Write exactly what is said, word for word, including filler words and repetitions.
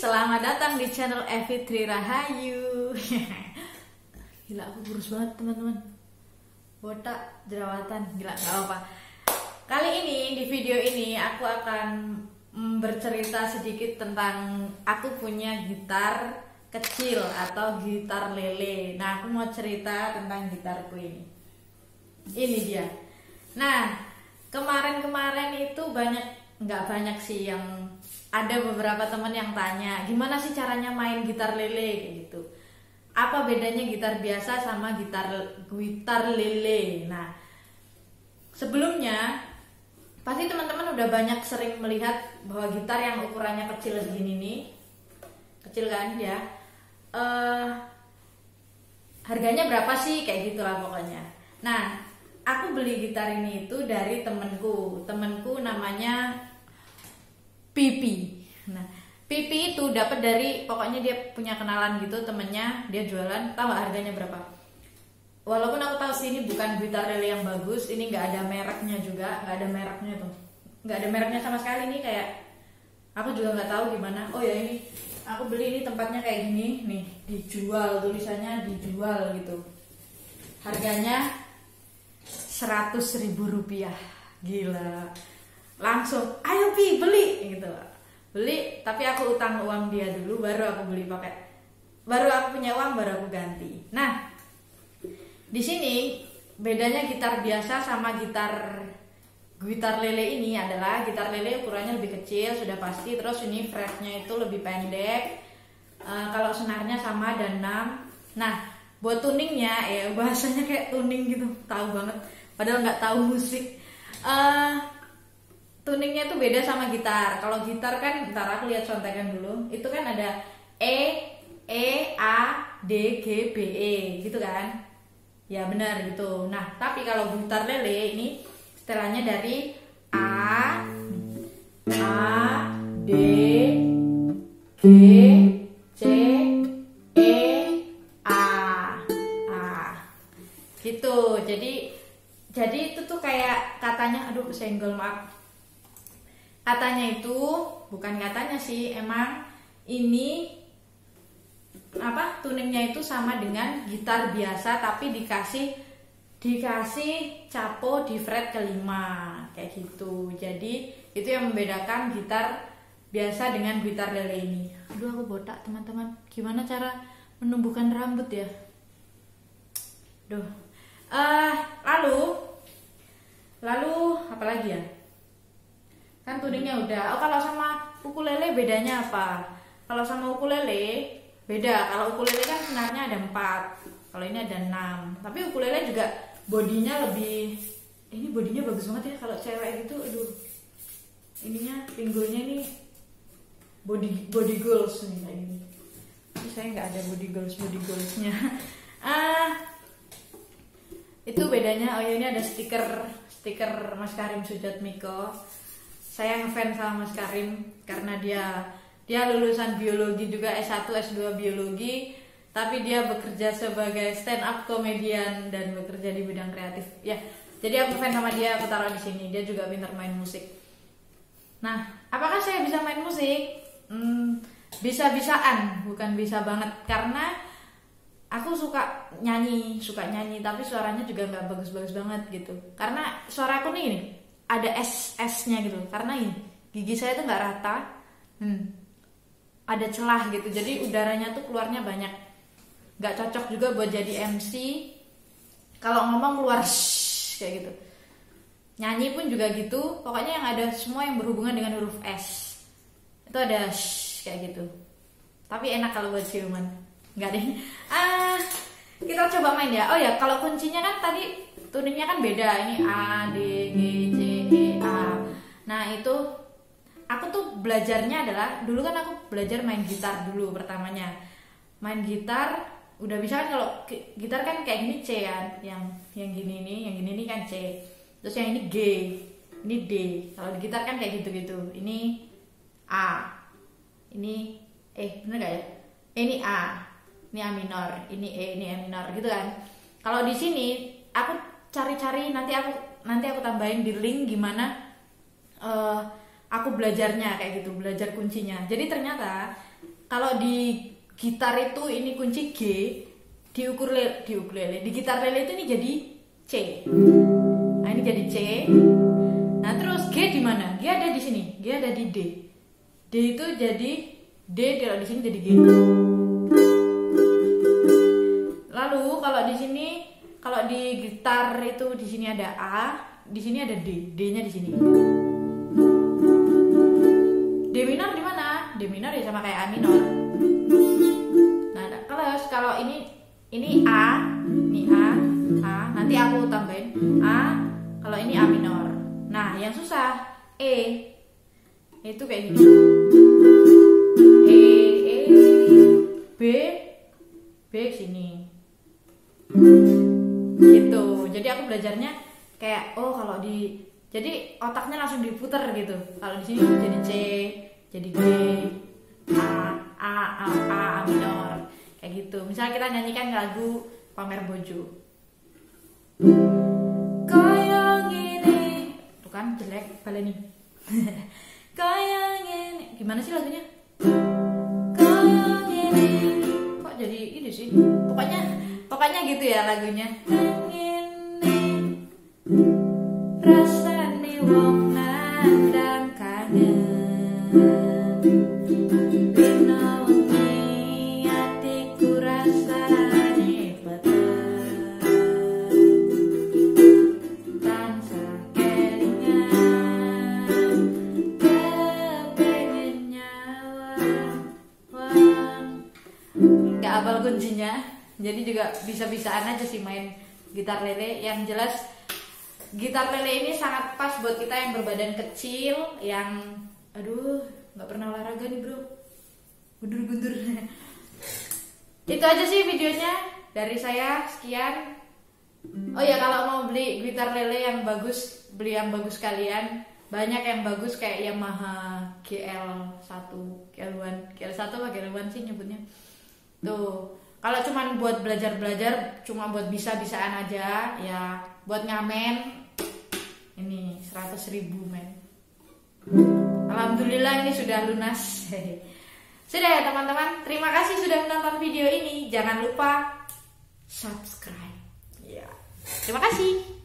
Selamat datang di channel Evi Tri Rahayu. Gila, aku kurus banget teman-teman. Botak, jerawatan, gila, gak apa-apa. Kali ini di video ini aku akan bercerita sedikit tentang aku punya gitar kecil atau gitar lele. Nah, aku mau cerita tentang gitarku ini. Ini dia. Nah, kemarin-kemarin itu banyak, nggak banyak sih, yang ada beberapa teman yang tanya gimana sih caranya main gitar lele gitu. Apa bedanya gitar biasa sama gitar gitar lele? Nah, sebelumnya pasti teman-teman udah banyak sering melihat bahwa gitar yang ukurannya kecil segini nih, kecil kan ya, uh, harganya berapa sih, kayak gitulah pokoknya. Nah, aku beli gitar ini itu dari temenku, temenku namanya P P. Nah, P P itu dapat dari, pokoknya dia punya kenalan gitu, temennya dia jualan. Tahu harganya berapa? Walaupun aku tahu sih ini bukan gitar lele yang bagus, ini nggak ada mereknya juga, nggak ada mereknya tuh, nggak ada mereknya sama sekali. Ini kayak aku juga nggak tahu gimana. Oh ya, ini aku beli, ini tempatnya kayak gini nih, dijual, tulisannya dijual gitu. Harganya seratus ribu rupiah, gila. Langsung, ayo Pi, beli gitu. Beli, tapi aku utang uang dia dulu, baru aku beli pakai. Baru aku punya uang, baru aku ganti. Nah, di sini bedanya gitar biasa sama gitar gitar lele ini adalah gitar lele ukurannya lebih kecil, sudah pasti. Terus ini fretnya itu lebih pendek. E, kalau senarnya sama, ada enam. Nah, buat tuningnya, ya bahasanya kayak tuning gitu, tahu banget. Padahal nggak tahu musik. E, Tuningnya tuh beda sama gitar. Kalau gitar kan, ntar aku lihat contekan dulu. Itu kan ada E, E, A, D, G, B, E gitu kan? Ya benar gitu. Nah, tapi kalau gitar lele ini setelahnya dari A, A, D, G, C, E, A, A gitu. Jadi, jadi itu tuh kayak katanya, aduh senggol maaf. Katanya itu, bukan katanya sih, emang ini apa, tuningnya itu sama dengan gitar biasa tapi dikasih dikasih capo di fret kelima kayak gitu. Jadi itu yang membedakan gitar biasa dengan gitar lele ini. Aduh, aku botak teman-teman. Gimana cara menumbuhkan rambut ya? Duh. Uh, lalu lalu apa lagi ya? Kan tuningnya udah. Oh, kalau sama ukulele bedanya apa? Kalau sama ukulele beda. Kalau ukulele kan senarnya ada empat, kalau ini ada enam. Tapi ukulele juga bodinya lebih, ini bodinya bagus banget ya kalau cewek gitu. Aduh, ininya pinggulnya ini body body goals nih kayak gini. Tapi saya nggak ada body goals body goalsnya. Ah, itu bedanya. Oh ya, ini ada stiker stiker Mas Karim Sujat Miko. Saya ngefans sama Mas Karim karena dia dia lulusan biologi juga, S satu S dua biologi, tapi dia bekerja sebagai stand up komedian dan bekerja di bidang kreatif. Ya, jadi aku ngefans sama dia, aku taruh di sini. Dia juga pintar main musik. Nah, apakah saya bisa main musik? Hmm, bisa-bisaan, bukan bisa banget, karena aku suka nyanyi, suka nyanyi, tapi suaranya juga nggak bagus-bagus banget gitu. Karena suara aku nih ini ada S-S-nya gitu, karena ini gigi saya tuh nggak rata, hmm, ada celah gitu, jadi udaranya tuh keluarnya banyak. Nggak cocok juga buat jadi M C, kalau ngomong keluar shh, kayak gitu. Nyanyi pun juga gitu, pokoknya yang ada semua yang berhubungan dengan huruf S itu ada shh, kayak gitu. Tapi enak kalau buat ciuman, nggak deh. Ah, kita coba main ya. Oh ya, kalau kuncinya kan tadi tuningnya kan beda, ini A, D, G, C, E, A. Nah, itu aku tuh belajarnya adalah, dulu kan aku belajar main gitar dulu pertamanya. Main gitar udah bisa kan, kalau gitar kan kayak gini C kan, yang yang gini nih, yang gini nih kan C. Terus yang ini G, ini D. Kalau di gitar kan kayak gitu-gitu. Ini A. Ini eh bener gak ya? Ini A. Ini A minor, ini E, ini E minor gitu kan. Kalau di sini aku cari-cari, nanti aku nanti aku tambahin di link gimana uh, aku belajarnya kayak gitu, belajar kuncinya. Jadi ternyata kalau di gitar itu ini kunci G, di ukulele, di ukulele, di gitar lele itu ini jadi C. Nah, ini jadi C. Nah, terus G di mana? G ada di sini. G ada di D. D itu jadi D, kalau di sini jadi G. Lalu kalau di sini, kalau di gitar itu di sini ada A, di sini ada D. D-nya di sini. D minor di mana? D minor ya sama kayak A minor. Nah, terus kalau ini ini A, ini A, A. Nanti aku tambahin A. Kalau ini A minor. Nah, yang susah E. Itu kayak gini. E, E, B, B sini. Gitu. Jadi aku belajarnya kayak oh kalau di jadi otaknya langsung diputer gitu. Kalau di sini jadi C, jadi G, A, A, A, A, A minor, kayak gitu. Misalnya kita nyanyikan lagu Pamer Bojo. Kayak gini, tuh kan jelek baleni. Kayak gini, gimana sih lagunya? Kayak gini, kok jadi ini sih? Pokoknya, pokoknya gitu ya lagunya. Jadi juga bisa-bisaan aja sih main gitar lele. Yang jelas gitar lele ini sangat pas buat kita yang berbadan kecil, yang aduh nggak pernah olahraga nih bro, gundur-gundur. Itu aja sih videonya dari saya, sekian. Oh ya, kalau mau beli gitar lele yang bagus, beli yang bagus kalian. Banyak yang bagus kayak Yamaha G L satu, G L satu, G L satu apa G L satu sih nyebutnya tuh. Kalau cuman buat belajar-belajar, cuma buat bisa-bisaan aja, ya buat ngamen, ini seratus ribu men. Alhamdulillah ini sudah lunas. Sudah ya teman-teman, terima kasih sudah menonton video ini. Jangan lupa subscribe. Ya. Terima kasih.